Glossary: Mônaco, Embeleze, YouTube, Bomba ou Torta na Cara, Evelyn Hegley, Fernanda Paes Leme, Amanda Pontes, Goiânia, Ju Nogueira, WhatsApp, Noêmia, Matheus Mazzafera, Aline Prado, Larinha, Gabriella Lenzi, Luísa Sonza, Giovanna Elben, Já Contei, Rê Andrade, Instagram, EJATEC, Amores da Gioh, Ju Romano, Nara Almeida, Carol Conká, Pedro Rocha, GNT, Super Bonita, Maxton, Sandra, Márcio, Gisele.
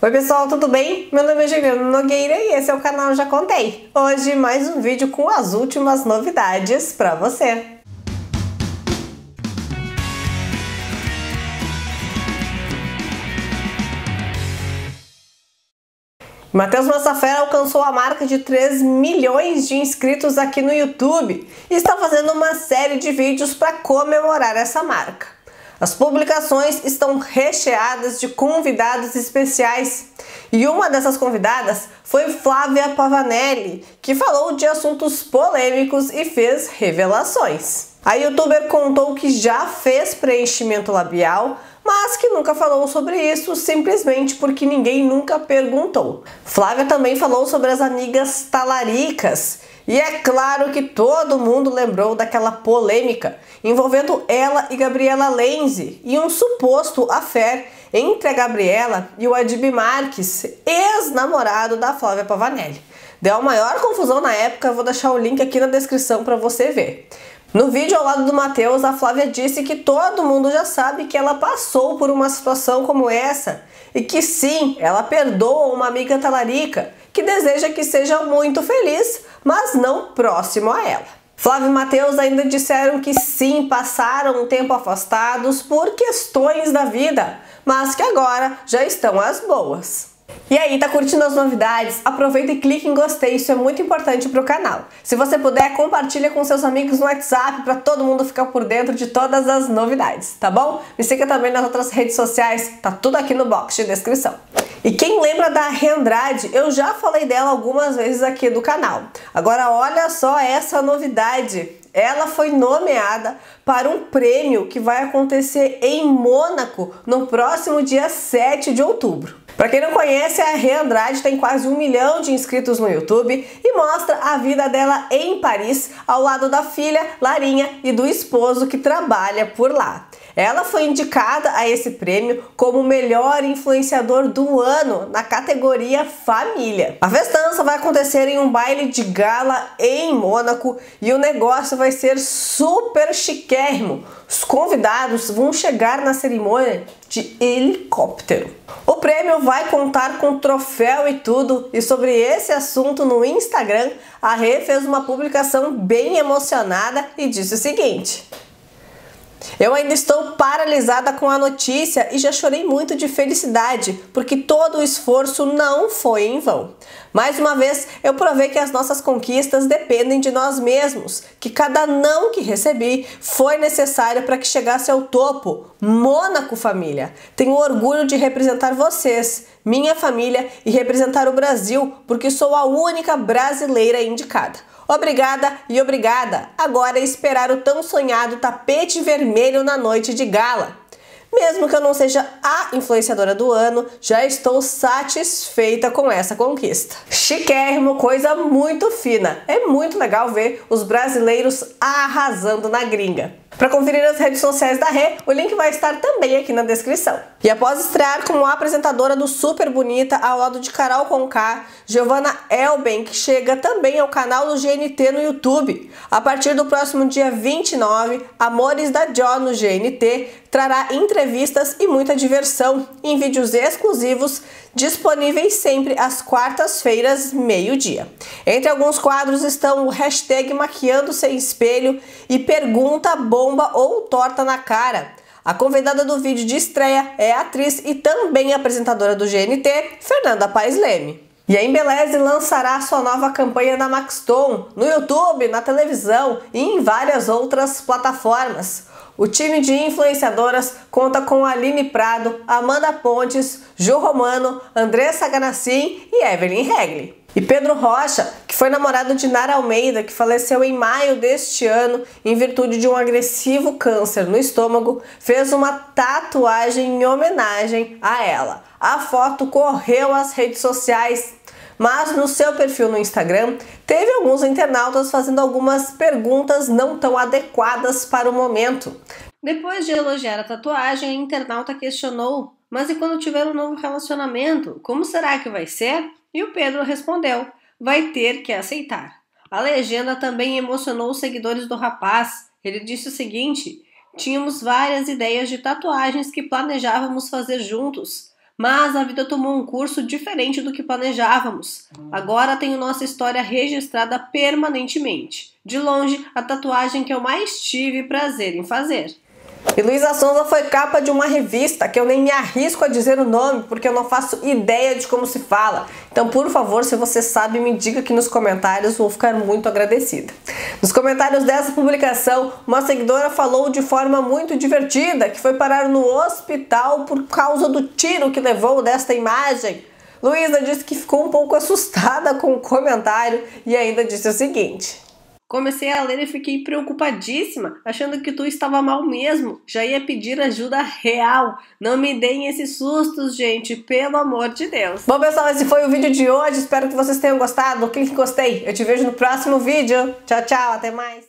Oi pessoal, tudo bem? Meu nome é Ju Nogueira e esse é o canal Já Contei. Hoje mais um vídeo com as últimas novidades pra você. Matheus Mazzafera alcançou a marca de 3 milhões de inscritos aqui no YouTube e está fazendo uma série de vídeos para comemorar essa marca. As publicações estão recheadas de convidados especiais e uma dessas convidadas foi Flávia Pavanelli, que falou de assuntos polêmicos e fez revelações. A youtuber contou que já fez preenchimento labial, mas que nunca falou sobre isso simplesmente porque ninguém nunca perguntou. Flávia também falou sobre as amigas talaricas. E é claro que todo mundo lembrou daquela polêmica envolvendo ela e Gabriella Lenzi e um suposto affair entre a Gabriella e o Adib Marques, ex-namorado da Flávia Pavanelli. Deu a maior confusão na época, vou deixar o link aqui na descrição para você ver. No vídeo ao lado do Matheus, a Flávia disse que todo mundo já sabe que ela passou por uma situação como essa e que sim, ela perdoa uma amiga talarica que deseja que seja muito feliz, mas não próximo a ela. Flávia e Matheus ainda disseram que sim, passaram um tempo afastados por questões da vida, mas que agora já estão às boas. E aí, tá curtindo as novidades? Aproveita e clique em gostei, isso é muito importante para o canal. Se você puder, compartilha com seus amigos no WhatsApp para todo mundo ficar por dentro de todas as novidades, tá bom? Me siga também nas outras redes sociais, tá tudo aqui no box de descrição. E quem lembra da Rê Andrade, eu já falei dela algumas vezes aqui do canal. Agora olha só essa novidade. Ela foi nomeada para um prêmio que vai acontecer em Mônaco no próximo dia 7 de outubro. Para quem não conhece, a Rê Andrade tem quase 1 milhão de inscritos no YouTube e mostra a vida dela em Paris, ao lado da filha, Larinha, e do esposo que trabalha por lá. Ela foi indicada a esse prêmio como melhor influenciador do ano na categoria Família. A festança vai acontecer em um baile de gala em Mônaco e o negócio vai ser super chiquérrimo. Os convidados vão chegar na cerimônia de helicóptero. O prêmio vai contar com troféu e tudo, e sobre esse assunto no Instagram, a Rê fez uma publicação bem emocionada e disse o seguinte: eu ainda estou paralisada com a notícia e já chorei muito de felicidade, porque todo o esforço não foi em vão. Mais uma vez, eu provei que as nossas conquistas dependem de nós mesmos, que cada não que recebi foi necessário para que chegasse ao topo. Mônaco, família! Tenho orgulho de representar vocês, minha família, e representar o Brasil, porque sou a única brasileira indicada. Obrigada e obrigada! Agora é esperar o tão sonhado tapete vermelho na noite de gala. Mesmo que eu não seja a influenciadora do ano, já estou satisfeita com essa conquista. Chiquérrimo, coisa muito fina. É muito legal ver os brasileiros arrasando na gringa. Para conferir as redes sociais da Rê, o link vai estar também aqui na descrição. E após estrear como apresentadora do Super Bonita, ao lado de Carol Conká, Giovanna Elben, que chega também ao canal do GNT no YouTube. A partir do próximo dia 29, Amores da Gioh no GNT trará entrevistas e muita diversão em vídeos exclusivos disponíveis sempre às quartas-feiras, meio-dia. Entre alguns quadros estão o hashtag Maquiando Sem Espelho e Pergunta Bomba ou Torta na Cara. A convidada do vídeo de estreia é a atriz e também apresentadora do GNT, Fernanda Paes Leme. E a Embeleze lançará sua nova campanha da Maxton no YouTube, na televisão e em várias outras plataformas. O time de influenciadoras conta com Aline Prado, Amanda Pontes, Ju Romano, Andressa Ganassim e Evelyn Hegley. E Pedro Rocha, que foi namorado de Nara Almeida, que faleceu em maio deste ano em virtude de um agressivo câncer no estômago, fez uma tatuagem em homenagem a ela. A foto correu às redes sociais, mas no seu perfil no Instagram teve alguns internautas fazendo algumas perguntas não tão adequadas para o momento. Depois de elogiar a tatuagem, a internauta questionou: mas e quando tiver um novo relacionamento, como será que vai ser? E o Pedro respondeu: vai ter que aceitar. A legenda também emocionou os seguidores do rapaz. Ele disse o seguinte: tínhamos várias ideias de tatuagens que planejávamos fazer juntos, Mas a vida tomou um curso diferente do que planejávamos. Agora tenho nossa história registrada permanentemente. De longe, a tatuagem que eu mais tive prazer em fazer. E Luísa Sonza foi capa de uma revista que eu nem me arrisco a dizer o nome, porque eu não faço ideia de como se fala. Então, por favor, se você sabe, me diga aqui nos comentários, vou ficar muito agradecida. Nos comentários dessa publicação, uma seguidora falou de forma muito divertida que foi parar no hospital por causa do tiro que levou desta imagem. Luísa disse que ficou um pouco assustada com o comentário e ainda disse o seguinte... Comecei a ler e fiquei preocupadíssima, achando que tu estava mal mesmo, já ia pedir ajuda real. Não me deem esses sustos, gente, pelo amor de Deus. Bom, pessoal, esse foi o vídeo de hoje, espero que vocês tenham gostado. Clique em gostei, eu te vejo no próximo vídeo. Tchau, tchau, até mais.